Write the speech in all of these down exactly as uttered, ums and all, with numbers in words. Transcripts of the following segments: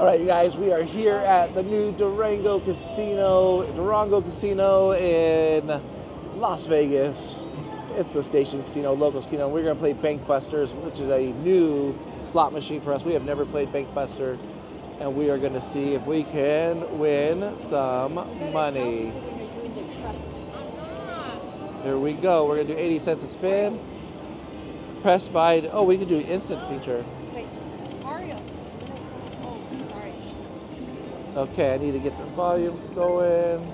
All right, you guys, we are here at the new Durango Casino, Durango Casino in Las Vegas. It's the Station Casino, local casino. We're gonna play Bankbusters, which is a new slot machine for us. We have never played Bankbuster, and we are gonna see if we can win some money. Here we go, we're gonna do eighty cents a spin. Press by, oh, we can do instant feature. Okay, I need to get the volume going.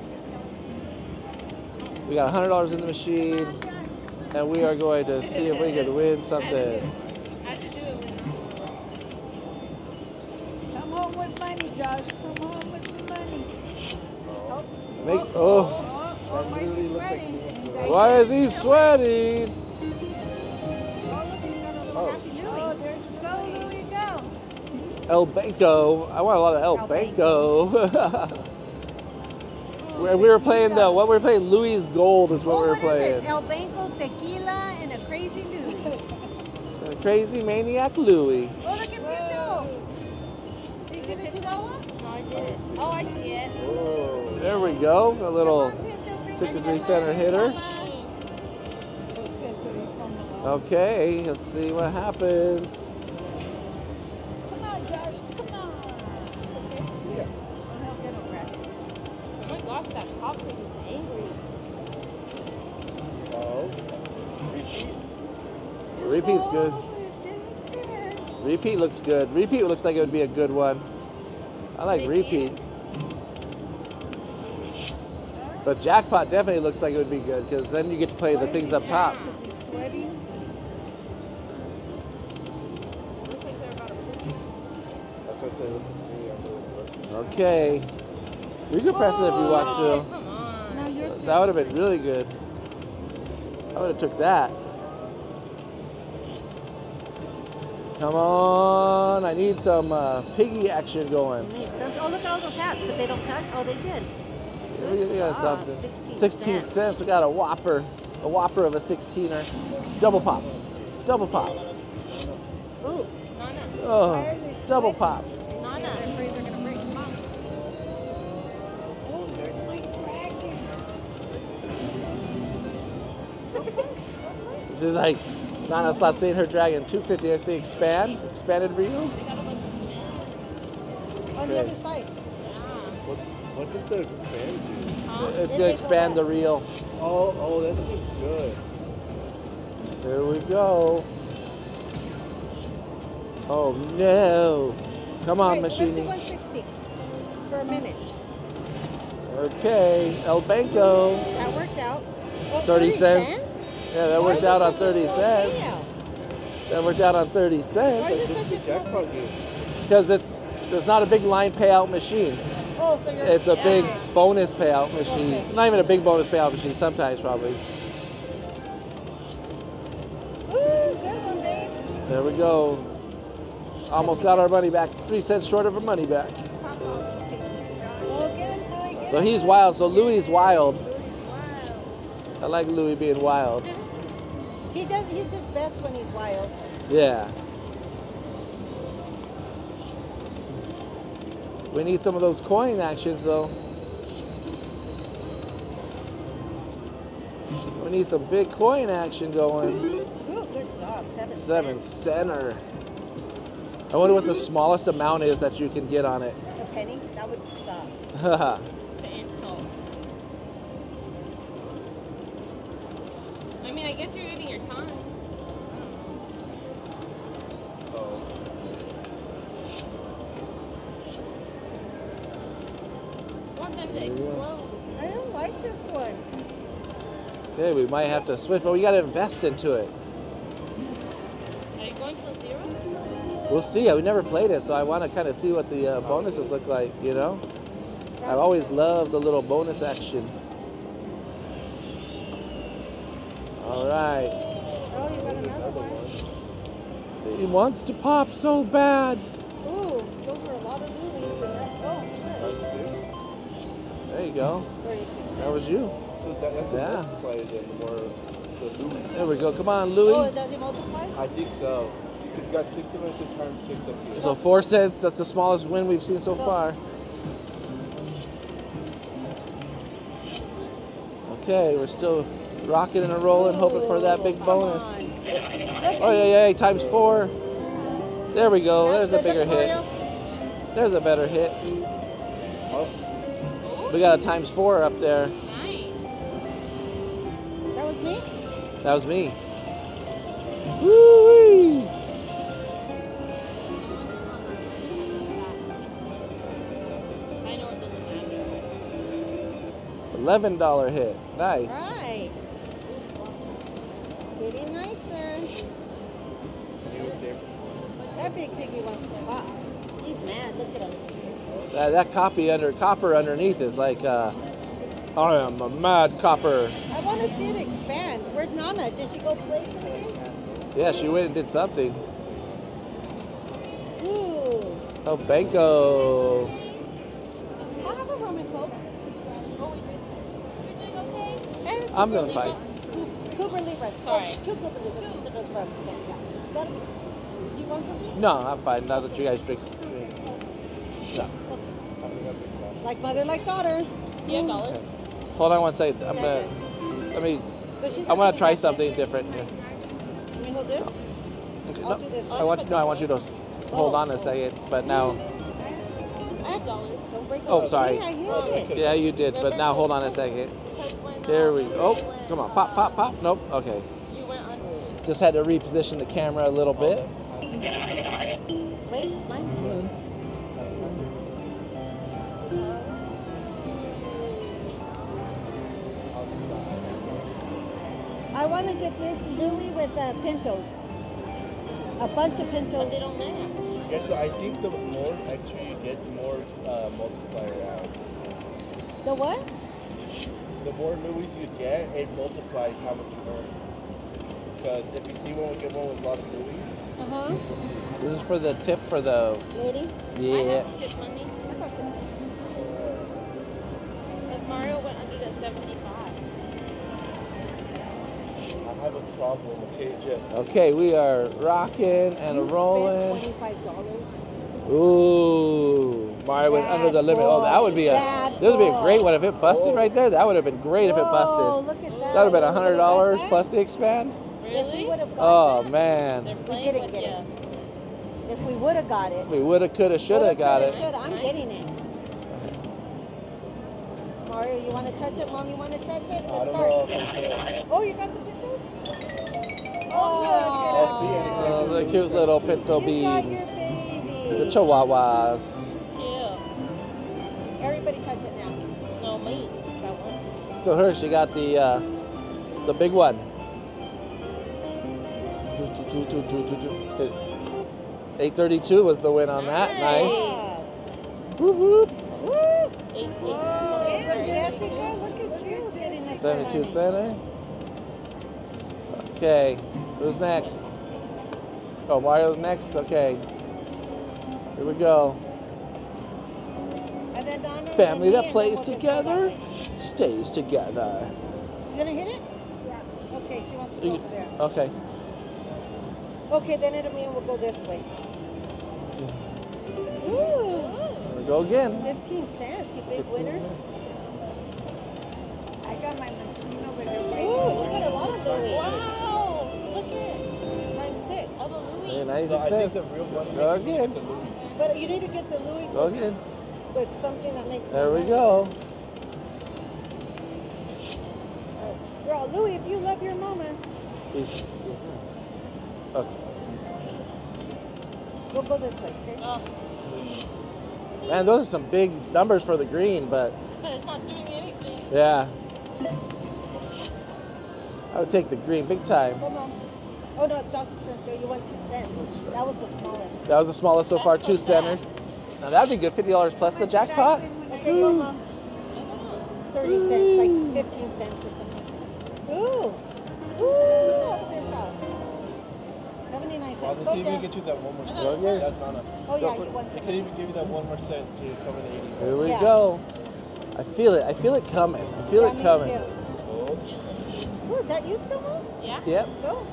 We got one hundred dollars in the machine, and we are going to see if we can win something. Come home with money, Josh. Come home with some money. Oh, Make, oh, oh, oh, oh, why is he sweating? Why is he sweating? Oh. El Banco. I want a lot of El, El Banco. Banco. We were playing the what we were playing. Louis Gold is what oh, we were what playing. El Banco, tequila, and a crazy Louis. A crazy maniac Louis. Oh, look at Pinto. Did you see the Chihuahua? No, I didn't. Oh, I see it. Whoa. There we go. A little sixty-three center hitter. Okay, let's see what happens. Repeat's good. Repeat looks good. Repeat looks like it would be a good one. I like repeat. But jackpot definitely looks like it would be good because then you get to play the things up top. Okay. You can press it if you want to. That would have been really good. I would have took that. Come on, I need some uh, piggy action going. Oh, look at all those hats, but they don't touch. Oh, they did. Yeah, we got something. sixteen cents. We got a whopper, a whopper of a sixteener. Double pop, double pop. Ooh, Nana. Oh, double pop. Nana. Oh, there's my dragon. She's like. Nana's not seeing her dragon. two fifty. I see expand. Expanded reels. On the other side. What, what does the expand do? Uh, it's it gonna expand the reel. Oh, oh, that seems good. There we go. Oh no! Come on, machine. Let's do one sixty for a minute. Okay, El Banco. That worked out. Well, thirty cents. thirty cents? Yeah, that worked out on thirty cents. That worked out on thirty cents. Because it's there's not a big line payout machine. Oh, so you're, it's a big yeah. bonus payout machine. Okay. Not even a big bonus payout machine. Sometimes probably. Ooh, good one, babe. There we go. Almost got our money back. Three cents short of our money back. So he's wild. So Louis is wild. I like Louis being wild. He does. He's his best when he's wild. Yeah. We need some of those coin actions, though. We need some big coin action going. Ooh, good job. Seven. Seven center. I wonder what the smallest amount is that you can get on it. A penny? That would suck. Haha. I mean, I guess you're getting your time. Oh. I want them to explode. I don't like this one. Okay, we might have to switch, but we gotta invest into it. Are you going till zero? We'll see. We never played it, so I want to kind of see what the uh, bonuses look like. You know, I've always loved the little bonus action. All right. Oh, you got another one. He wants to pop so bad. Ooh, those were a lot of movies in that. Oh, there you go. That was you. So that, that's yeah. Multiplied and more the Louis. There we go. Come on, Louis. Oh, does he multiply? I think so. You got sixty minutes and times six up here. So four cents, that's the smallest win we've seen so far. Okay, we're still rocking and rolling, hoping for that big bonus. Oh, yeah, yeah, times four. There we go. There's a bigger hit. There's a better hit. We got a times four up there. That was me? That was me. Woo-wee. eleven dollar hit. Nice. Right. Getting nicer. That big piggy wants to hop. He's mad. Look at him. That, that copy under copper underneath is like, uh, I am a mad copper. I want to see it expand. Where's Nana? Did she go play something? Yeah, she went and did something. Ooh. El Banco. I'll have a Roman Coke. I'm doing fine. Cooper Libra. Sorry. Two Cooper Libras. Do you want something? No, I'm fine. Now that you guys drink. drink. No. Like mother, like daughter. Yeah, dollar. Okay. Hold on one second. I'm gonna. Let me. I want to try something different here. Let me hold this. Okay, I'll no, do this. I want. No, I want you to hold oh, on a second. But now. I have dollars. Don't break. Oh, sorry. Yeah, I hit it. Yeah, you did. But now hold on a second. There we go. Oh, come on. Pop, pop, pop. Nope. Okay. Just had to reposition the camera a little bit. Wait, mine? I want to get this Louis with uh, pintos. A bunch of pintos. But they don't match. Yeah, so I think the more extra you get, the more uh, multiplier adds. The what? The more Louis you get, it multiplies how much you earn. Because if you see one, we get one with a lot of Louis. Uh huh. This is for the tip for the lady. Yeah. I have tip money. I got tip money. Because Mario went under the seventy-five. I have a problem. Okay, Jeff. Okay, we are rocking and you rolling. Spent twenty-five dollars. Ooh. Mario went under the limit. Oh, that would be a this would be a great one if it busted right there. That would have been great if it busted. Oh, look at that. That would have been a hundred dollars plus the expand. Really? Oh man. We didn't get it. If we would have got it. We would have, could have, should have got it. I'm getting it. Mario, you want to touch it? Mom, you want to touch it? Let's start. Oh, you got the pintos? Oh, the cute little pinto beans. The chihuahuas. Everybody touch it now. No, me. It's still her. She got the uh, the big one. eight thirty-two was the win on that. Nice. Yeah. Whoop, whoop. Whoop. Eight, eight, oh, eight, Jessica, look at you getting a seventy-two center. Okay. Who's next? Oh, Mario's next? Okay. Here we go. Family that plays together stays together. You gonna hit it? Yeah. Okay, she wants to go over there. Okay. Okay, then it'll mean we'll go this way. Ooh. There we go again. fifteen cents, you big winner. I got my machine over there. Ooh, she got a lot of those. Wow, look at it. Times six. All the Louis. ninety-six cents. Go again. But you need to get the Louis. Go again. With something that makes there we money. Go. Girl, Louis, if you love your mama. It's, okay. We'll go this way, okay? Oh. Man, those are some big numbers for the green, but. But it's not doing anything. Yeah. I would take the green big time. Come on. Oh, no, it's not the You went two cents. That was the smallest. That was the smallest so far, That's two so centers. Now that'd be good, fifty dollars plus the jackpot. Okay, go, Mom. thirty cents, like fifteen cents or something. Ooh. Ooh. seventy-nine cents. Well, they can't even get you that one more cent. Yeah. That's not enough. Oh, yeah, you want to. They can't even give you that one more cent to cover the eighty. Here we yeah. go. I feel it. I feel it coming. I feel yeah, it coming. Ooh, is that you still, Mom? Yeah. Yep. Go.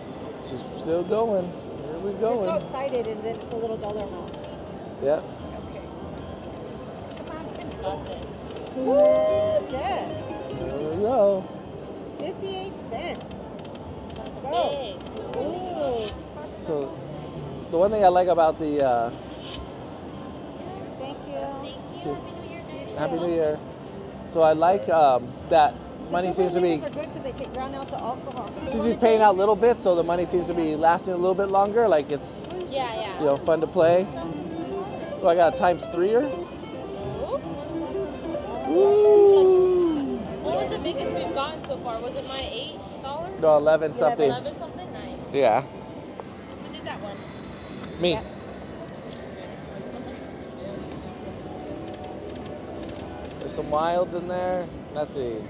She's still going. Here we we're going. You're so excited, and then it's a little dollar amount. Yep. Woo! Yes. There we go. fifty-eight cents. Let's go. Ooh. So, the one thing I like about the... Uh, Thank you. Thank you. Happy New Year. Thank Happy New Year. So I like um, that money seems to be... Those are good because they take round out the alcohol. Since you're paying out little bits, so the money seems to be lasting a little bit longer. Like it's, yeah, yeah. you know, fun to play. Oh, I got a times three-er. Ooh. What was the biggest we've gotten so far? Was it my eight dollars? No, eleven something. Eleven something, nice. Yeah. Who did that one? Me. Yeah. There's some wilds in there. Nothing.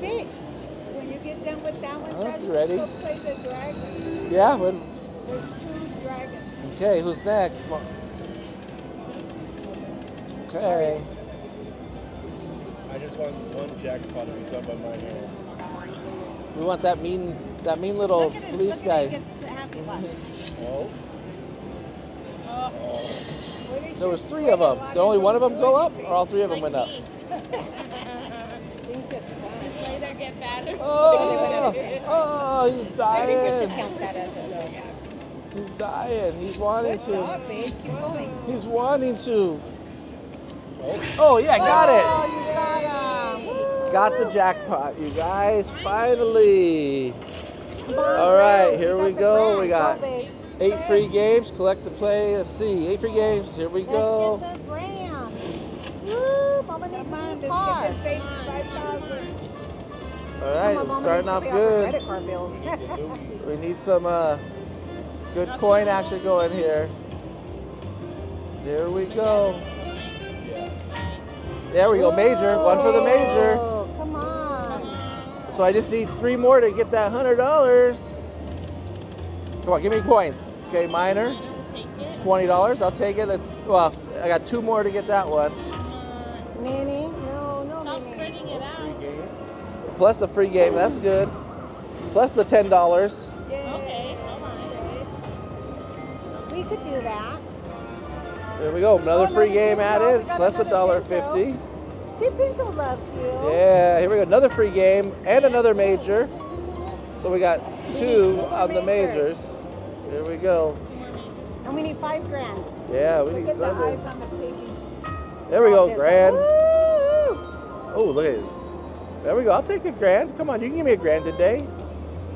Vic, when you get done with that one, oh, let's ready. go play the dragon. Yeah, when. There's two dragons. Okay, who's next? Okay. Sorry. I just want one jackpot to be done by my hands. We want that mean, that mean little look at it, police look at guy. Happy luck. Oh. Oh. There was three of them. Did only one of them go up, or all three of them like went up? Just later get better. Oh, oh, he's dying. He's dying. He's wanting to. He's wanting to. Oh yeah, got it. Got the jackpot, you guys, finally. All right, here we go. We got eight free games. Collect to play. Let's see. Eight free games. Here we go. Let's get the gram. Woo! Mama needs a new car. All right, starting off good. We need some uh, good coin action going here. Here we go. There we go, major. One for the major. Come on. So I just need three more to get that hundred dollars. Come on, give me coins. Okay, minor. It's twenty dollars. I'll take it. Let's. Well, I got two more to get that one. Mini, no, no. Stop spreading it out. Plus a free game. That's good. Plus the ten dollars. Okay, all right. We could do that. There we go, another oh, free game added, plus a dollar fifty. See, Pinto loves you. Yeah, here we go, another free game and another major. So we got two on the majors. Here we go. And we need five grand. Yeah, we need something. There we go, grand. Oh, look at it. There we go. I'll take a grand. Come on, you can give me a grand today.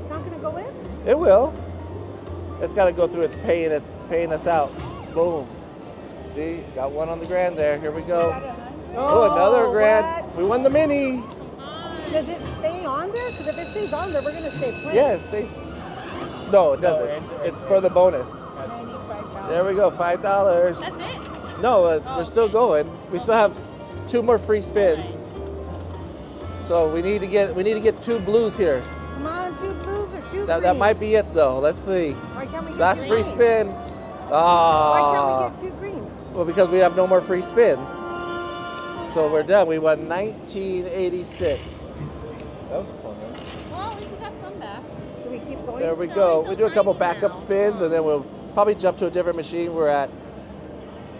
It's not gonna go in? It will. It's gotta go through its paying it's paying us out. Boom. See, got one on the grand there. Here we go. Oh, another grand. What? We won the mini. Does it stay on there? Because if it stays on there, we're going to stay playing. Yeah, it stays. No, it doesn't. No, it's for the bonus. There we go, five dollars. That's it? No, uh, oh, we're still going. We still have two more free spins. So we need to get we need to get two blues here. Come on, two blues or two That, that might be it, though. Let's see. Why can't we get Last green? free spin. Oh. Why can't we get two greens? Well, because we have no more free spins. So we're done. We won nineteen eighty-six. That was fun, man. Well, at least we got some back. Do we keep going? There we go. We do a couple backup spins, and then we'll probably jump to a different machine. We're at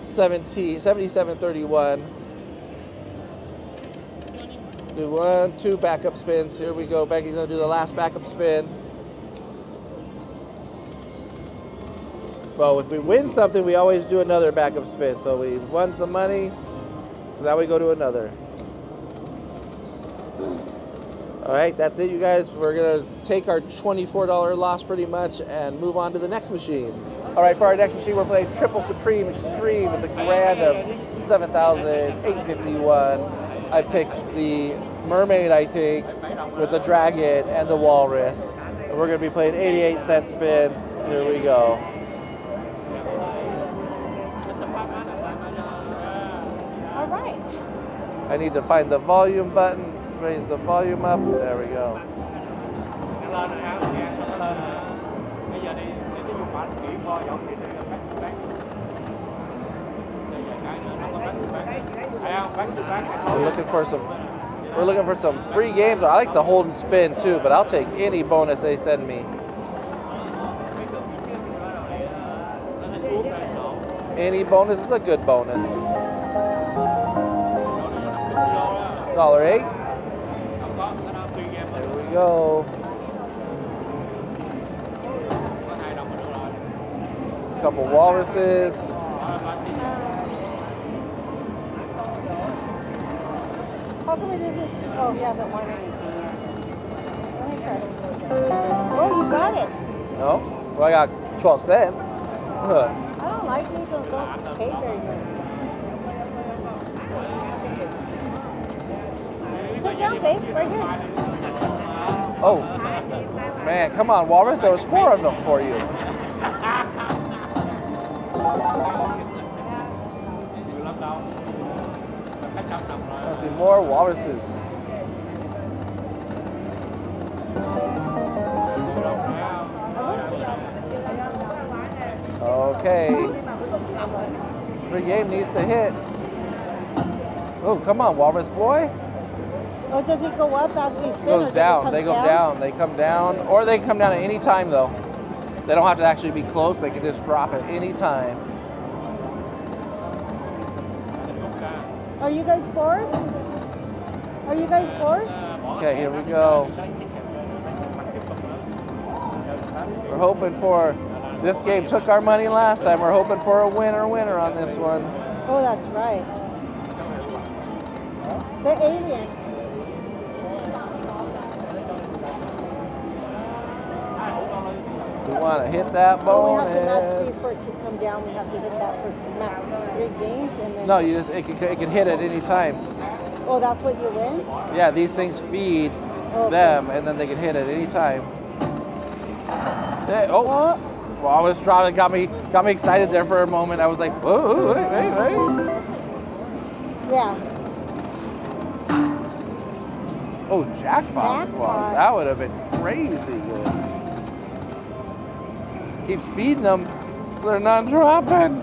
seventy-seven thirty-one. Do one, two backup spins. Here we go. Becky's going to do the last backup spin. Well, if we win something, we always do another backup spin. So we won some money, so now we go to another. All right, that's it, you guys. We're gonna take our twenty-four dollar loss pretty much and move on to the next machine. All right, for our next machine, we're playing Triple Supreme Extreme with a grand of seven thousand eight hundred fifty-one. I picked the mermaid, I think, with the dragon and the walrus. And we're gonna be playing eighty-eight cent spins. Here we go. I need to find the volume button, raise the volume up. There we go. We're looking for some we're looking for some free games. I like to hold and spin too, but I'll take any bonus they send me. Any bonus is a good bonus. Dollar eight. There we go. A couple walruses. How come we did this? Oh, he hasn't won anything yet. Let me try this. Oh, you got it. No? Well, I got twelve cents. Huh. I don't like these, don't pay very much. Sit down, babe, right here. Oh, man, come on, Walrus, there was four of them for you. I see more walruses. Okay. Free game needs to hit. Oh, come on, Walrus boy. Oh, does it go up as we spin? Goes down. They go down. They come down. Or they can come down at any time, though. They don't have to actually be close. They can just drop at any time. Are you guys bored? Are you guys bored? Okay, here we go. We're hoping for... This game took our money last time. We're hoping for a winner-winner on this one. Oh, that's right. The alien. We want to hit that bonus. Oh, we have to match three for it to come down. We have to hit that for max three games, and then. No, you just it can it can hit at any time. Oh, that's what you win. Yeah, these things feed okay. them, and then they can hit at any time. They, oh. oh. Walrus dropped and got me, got me excited there for a moment. I was like, whoa, hey, hey, hey. Yeah. Oh, jackpot. jackpot. Wow, that would have been crazy. Keeps feeding them. They're not dropping.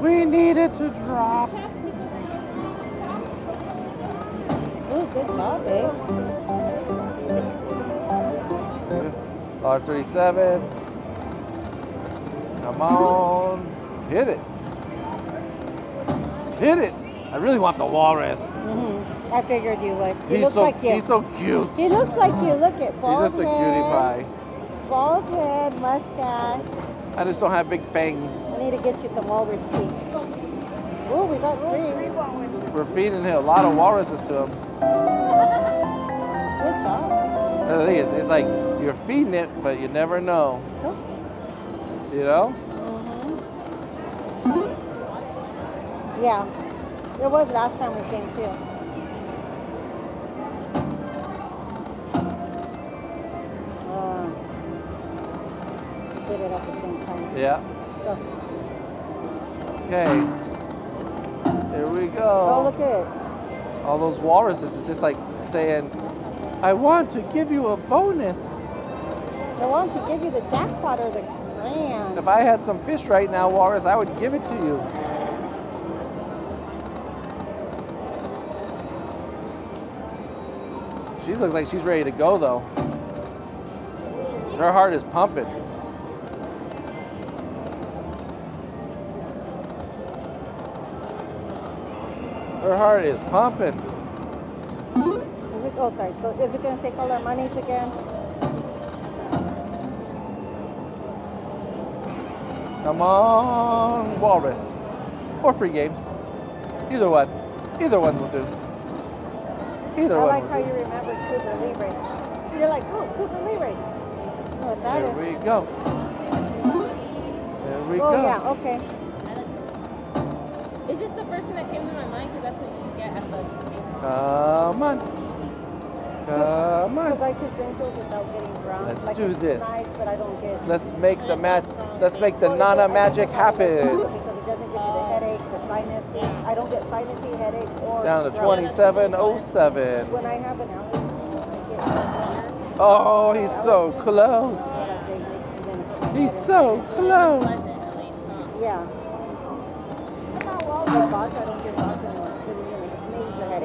We need it to drop. Oh, good job, eh? one thirty-seven. Come on, hit it, hit it. I really want the walrus. Mm-hmm. I figured you would. He he's looks so, like you. He's so cute. He looks like you, look at bald he's just head. A cutie pie. Bald head, mustache. I just don't have big fangs. I need to get you some walrus teeth. Oh, we got three. We're feeding him a lot of walruses to him. Good job. I think it's like, you're feeding it, but you never know. Cool. You know? Mm-hmm. Yeah. It was last time we came too. Uh, we did it at the same time. Yeah. Go. Okay. Here we go. Oh, look at it. All those walruses, it's just like saying, I want to give you a bonus. I want to give you the jackpot or the... Man. If I had some fish right now, Walrus, I would give it to you. She looks like she's ready to go, though. Her heart is pumping. Her heart is pumping. Is it, oh, sorry. Is it going to take all our monies again? Come on, Walrus. Or free games. Either one. Either one will do. Either I one. I like how do. You remember Cooper Libre. You're like, oh, Cooper Libre. You know what that there is. There we go. There we oh, go. Oh, yeah, okay. It's just the first thing that came to my mind because that's what you get at the casino. Come on. Come on. Because I could drink those without getting drunk. Let's like do this. Nice, but I don't get Let's make the match. Let's make the Nana magic happen. Because it doesn't give me the headache, the sinus. I don't get sinusy headache or down to twenty-seven oh seven. When I have an hour, I get oh, he's so close. He's so close. Yeah. The vodka, I don't get vodka anymore.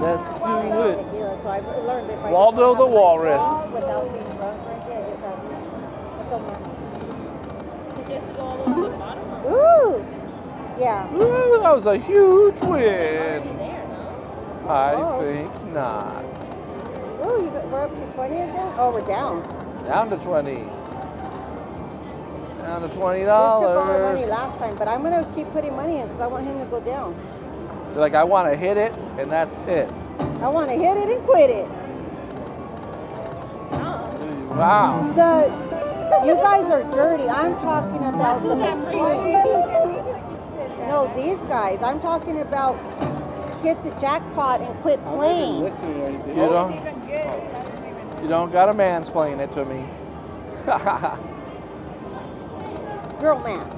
Let's do it. Waldo the walrus. He has to go all the way to the bottom. Yeah. Ooh, that was a huge win. There, no? I close. think not. Ooh, you got, we're up to twenty again? Oh, we're down. Down to twenty. Down to twenty dollars. We took all our money last time, but I'm going to keep putting money in because I want him to go down. You're like, I want to hit it, and that's it. I want to hit it and quit it. Oh. Wow. The... You guys are dirty. I'm talking about the No, these guys. I'm talking about hit the jackpot and quit playing. You don't, you don't gotta mansplain it to me. Girl man.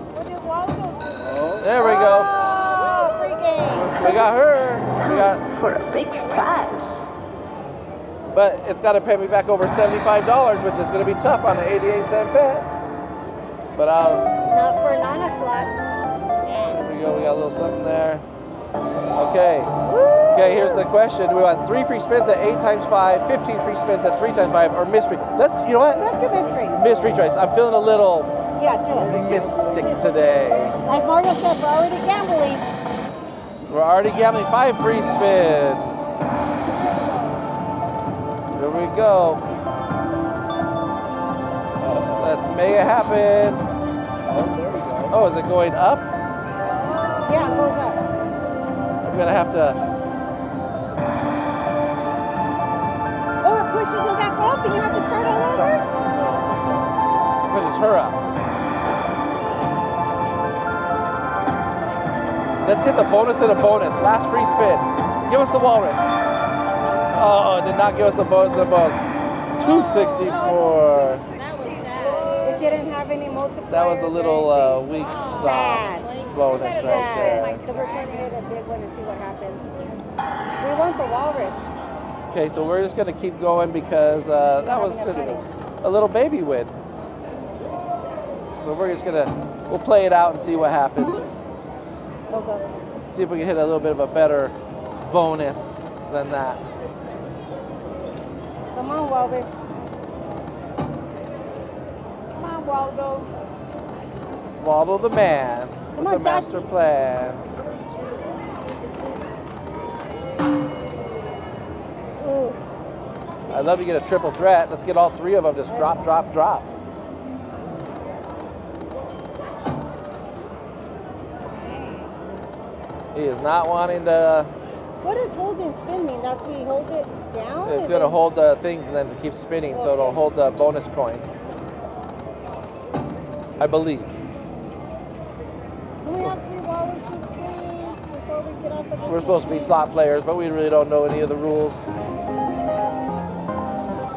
Oh, there we go. Oh, free game. We got her. We got for a big prize. But it's got to pay me back over seventy-five dollars, which is going to be tough on the eighty-eight cent bet. But I'll... Not for Nana slots. There we go. We got a little something there. Okay. Woo! Okay, here's the question. Do we want three free spins at eight times five, fifteen free spins at three times five, or mystery? Let's... You know what? Let's do mystery. Mystery choice. I'm feeling a little... Yeah, do it. Mystic today. Like Mario said, we're already gambling. We're already gambling. Five free spins. Here we go. Let's make it happen. Oh, there we go. Oh, is it going up? Yeah, it goes up. I'm gonna have to. Oh, it pushes them back up, and you have to start all over. It pushes her up. Let's hit the bonus and a bonus. Last free spin. Give us the walrus. Oh, it did not give us the bonus of the bonus. two sixty-four. That was sad. It didn't have any multiplier. That was a little uh, weak oh, sauce sad. bonus sad. right there. Because we're trying to hit a big one and see what happens. We want the walrus. Okay, so we're just going to keep going because uh, that was just a little baby win. So we're just going to, we'll play it out and see what happens. Okay. See if we can hit a little bit of a better bonus than that. Come on, Waldo. Come on, Waldo. Waldo the man. Come on, with the Dutch. master plan. Ooh. I'd love to get a triple threat. Let's get all three of them. Just drop, drop, drop. He is not wanting to... What does hold and spin mean? That's when you hold it down? It's going to hold the things and then to keep spinning, okay. So it'll hold the bonus coins. I believe. Can we have three walruses, please, before we get off of this? We're supposed to be slot players, but we really don't know any of the rules.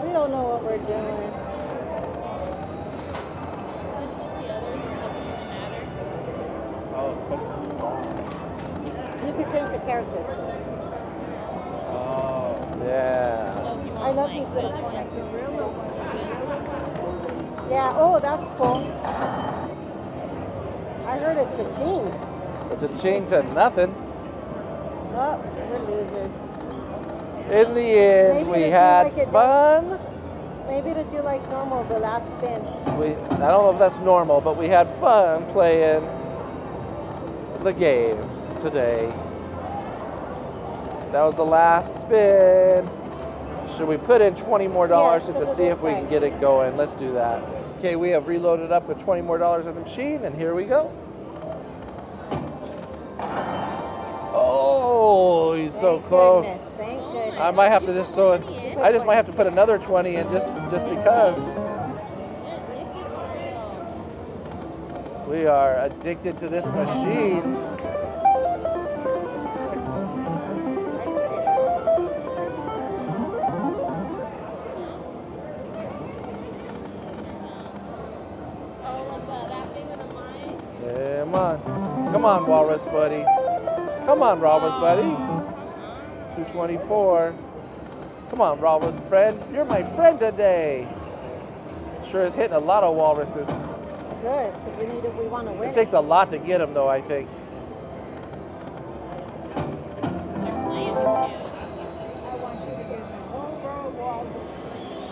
We don't know what we're doing. You could change the characters. Yeah. I love these little coins. Yeah, oh, that's cool. I heard it's a cha-ching. It's a cha-ching to nothing. Oh, we're losers. In the end, we had fun. Maybe to do like normal, the last spin. We, I don't know if that's normal, but we had fun playing the games today. That was the last spin. Should we put in twenty more dollars yes, to see if we can get it going? Let's do that. Okay, we have reloaded up with twenty more dollars in the machine, and here we go. Oh, he's so thank close. Goodness, thank goodness. I might have to just throw it. I just might have to put another twenty in just, just because. We are addicted to this machine. Come on, Walrus buddy. Come on, Walrus buddy. two twenty-four. Come on, Walrus friend. You're my friend today. Sure is hitting a lot of walruses. Good, because we need to, we want to win. It takes a lot to get them, though, I think.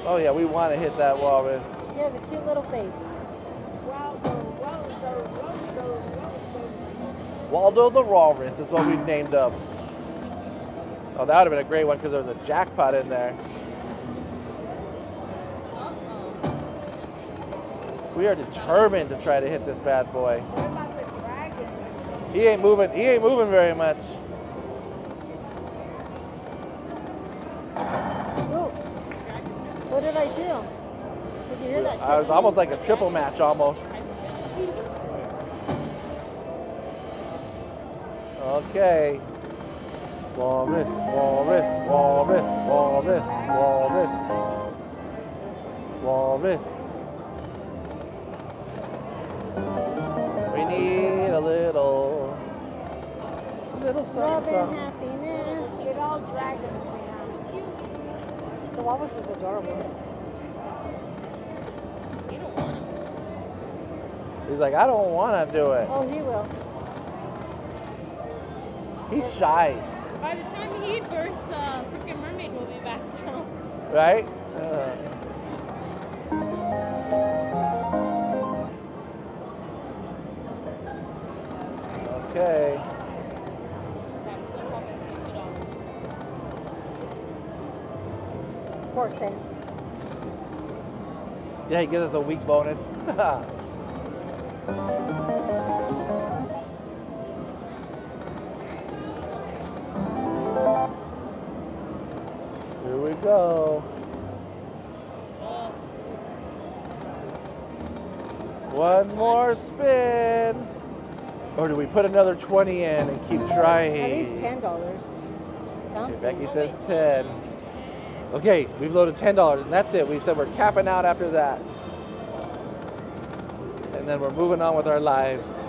Oh, yeah, we want to hit that walrus. He has a cute little face. Waldo the Walrus is what we've named him. Oh, that would have been a great one because there was a jackpot in there. We are determined to try to hit this bad boy. What about the dragon? He ain't moving. He ain't moving very much. Ooh. What did I do? Did you hear that? I was almost like a triple match, almost. Okay. Walrus, walrus, walrus, walrus, walrus, walrus. We need a little, a little something. Love and happiness. Get all dragons now. The walrus is adorable. You don't want to. He's like, I don't want to do it. Oh, he will. He's shy. By the time he bursts, the uh, freaking mermaid will be back down. Right? Uh. Okay. Four cents. Yeah, he gives us a weak bonus. Go. One more spin. Or do we put another twenty in and keep trying? At least ten dollars. Okay, Becky says ten. Okay, we've loaded ten dollars and that's it. We've said we're capping out after that. And then we're moving on with our lives.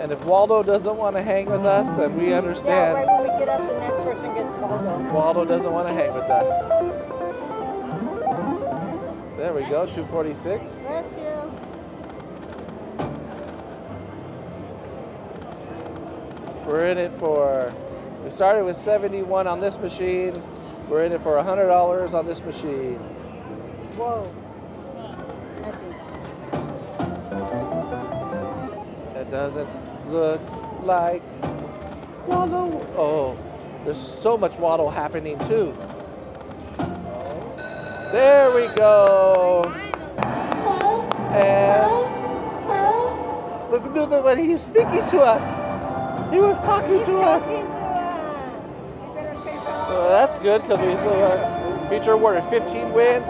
And if Waldo doesn't want to hang with us, then we understand. Yeah, right when we get up, the next person gets Waldo. Waldo doesn't want to hang with us. There we go, two forty-six. Bless you. We're in it for, we started with seventy-one on this machine. We're in it for one hundred dollars on this machine. Whoa. That doesn't look like Waldo. Oh, there's so much Waldo happening too. There we go. And listen to the way he was speaking to us. He was talking to us. Well, that's good because we uh, feature awarded fifteen wins,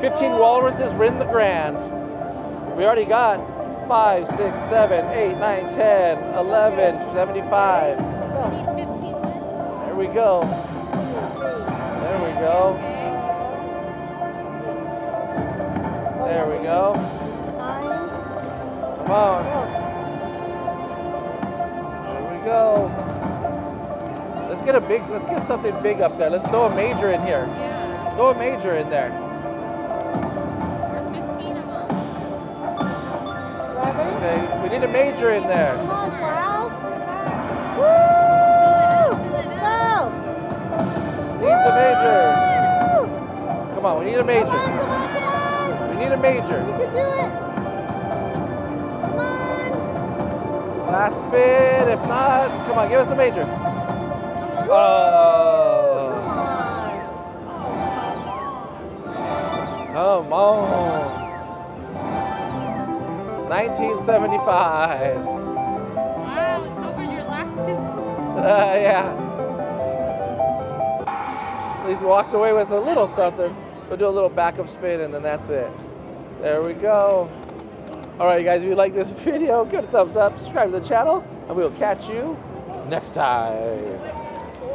fifteen walruses win the grand. We already got five, six, seven, eight, nine, ten, eleven, seventy-five. There we go. There we go. There we go. Come on. There we go. Let's get a big, let's get something big up there. Let's throw a major in here. Throw a major in there. Okay, we need a major in there. Come on, twelve. Woo! Let's go! Need the major. Come on, we need a major. Come on, come on, come on. We need a major. You can do it. Come on. Last spin. If not, come on, give us a major. Oh. Come on. Come on. nineteen seventy-five. Wow, it's over your last two. Uh, yeah. At least walked away with a little something. We'll do a little backup spin and then that's it. There we go. All right, guys, if you like this video, give it a thumbs up, subscribe to the channel, and we'll catch you next time.